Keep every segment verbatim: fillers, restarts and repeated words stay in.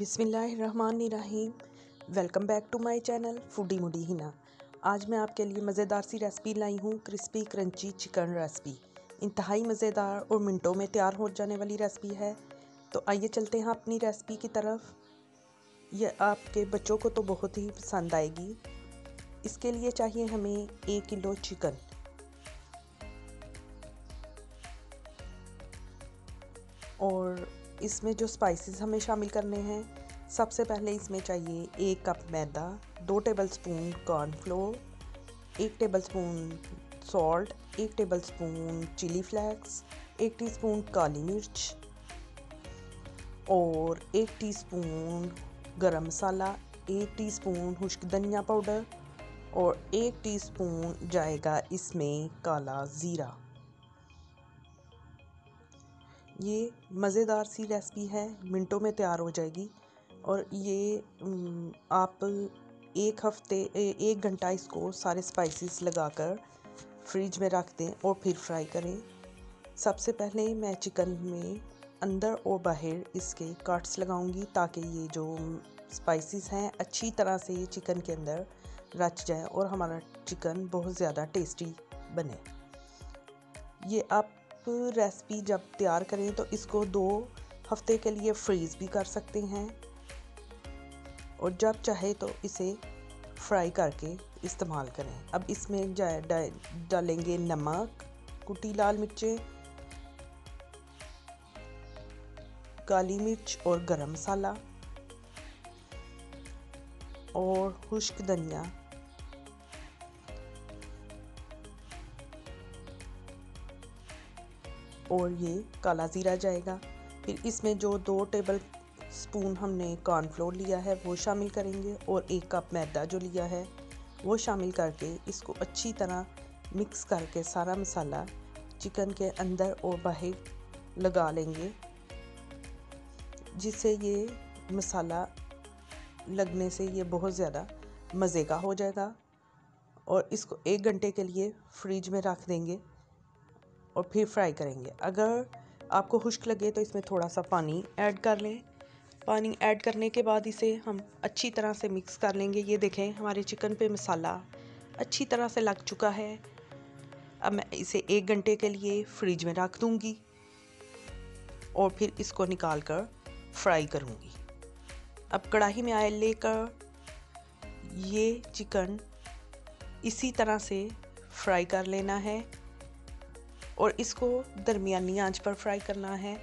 बिस्मिल्लाहिर्रहमानिर्रहीम। Welcome back to my channel foodie moody Hina. आज मैं आपके लिए मज़ेदार सी रेसिपी लाई हूँ, क्रिस्पी क्रंची चिकन रेसिपी। इंतहाई मज़ेदार और मिनटों में तैयार हो जाने वाली रेसिपी है। तो आइए चलते हैं अपनी रेसिपी की तरफ। यह आपके बच्चों को तो बहुत ही पसंद आएगी। इसके लिए चाहिए हमें एक किलो चिकन, और इसमें जो स्पाइसेस हमें शामिल करने हैं, सबसे पहले इसमें चाहिए एक कप मैदा, दो टेबलस्पून कॉर्नफ्लोर, एक टेबलस्पून सॉल्ट, एक टेबलस्पून चिली फ्लेक्स, एक टीस्पून काली मिर्च और एक टीस्पून गरम मसाला, एक टीस्पून खुश्क धनिया पाउडर और एक टीस्पून जाएगा इसमें काला ज़ीरा। ये मज़ेदार सी रेसिपी है, मिनटों में तैयार हो जाएगी। और ये आप एक हफ्ते एक घंटा इसको सारे स्पाइसेस लगाकर फ्रिज में रख दें और फिर फ्राई करें। सबसे पहले मैं चिकन में अंदर और बाहर इसके कट्स लगाऊंगी ताकि ये जो स्पाइसेस हैं अच्छी तरह से चिकन के अंदर रच जाए और हमारा चिकन बहुत ज़्यादा टेस्टी बने। ये आप रेसिपी जब तैयार करें तो इसको दो हफ्ते के लिए फ्रीज़ भी कर सकते हैं और जब चाहे तो इसे फ्राई करके इस्तेमाल करें। अब इसमें जा डालेंगे नमक, कुटी लाल मिर्चें, काली मिर्च और गरम मसाला और खुश्क धनिया। और ये काला ज़ीरा जाएगा। फिर इसमें जो दो टेबल स्पून हमने कॉर्नफ्लोर लिया है वो शामिल करेंगे और एक कप मैदा जो लिया है वो शामिल करके इसको अच्छी तरह मिक्स करके सारा मसाला चिकन के अंदर और बाहर लगा लेंगे, जिससे ये मसाला लगने से ये बहुत ज़्यादा मज़े का हो जाएगा। और इसको एक घंटे के लिए फ्रिज में रख देंगे और फिर फ्राई करेंगे। अगर आपको खुश्क लगे तो इसमें थोड़ा सा पानी ऐड कर लें। पानी ऐड करने के बाद इसे हम अच्छी तरह से मिक्स कर लेंगे। ये देखें हमारे चिकन पे मसाला अच्छी तरह से लग चुका है। अब मैं इसे एक घंटे के लिए फ्रिज में रख दूँगी और फिर इसको निकाल कर फ्राई करूँगी। अब कढ़ाई में ऑयल लेकर ये चिकन इसी तरह से फ्राई कर लेना है और इसको दरमियानी आंच पर फ्राई करना है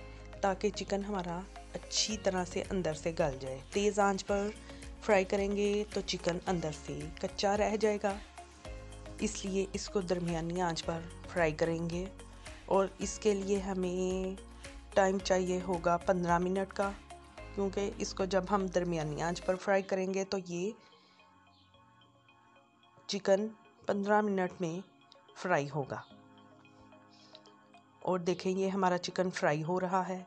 ताकि चिकन हमारा अच्छी तरह से अंदर से गल जाए। तेज़ आंच पर फ्राई करेंगे तो चिकन अंदर से कच्चा रह जाएगा, इसलिए इसको दरमियानी आंच पर फ्राई करेंगे। और इसके लिए हमें टाइम चाहिए होगा पंद्रह मिनट का, क्योंकि इसको जब हम दरमियानी आंच पर फ्राई करेंगे तो ये चिकन पंद्रह मिनट में फ्राई होगा। और देखें ये हमारा चिकन फ्राई हो रहा है।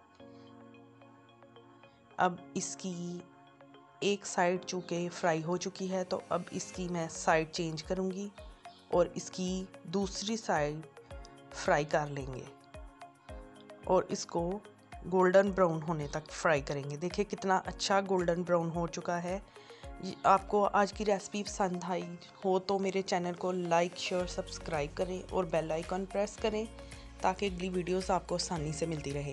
अब इसकी एक साइड चूँकि फ्राई हो चुकी है तो अब इसकी मैं साइड चेंज करूँगी और इसकी दूसरी साइड फ्राई कर लेंगे और इसको गोल्डन ब्राउन होने तक फ्राई करेंगे। देखिए कितना अच्छा गोल्डन ब्राउन हो चुका है। आपको आज की रेसिपी पसंद आई हो तो मेरे चैनल को लाइक, शेयर, सब्सक्राइब करें और बेल आइकॉन प्रेस करें ताकि अगली वीडियोस आपको आसानी से मिलती रहे।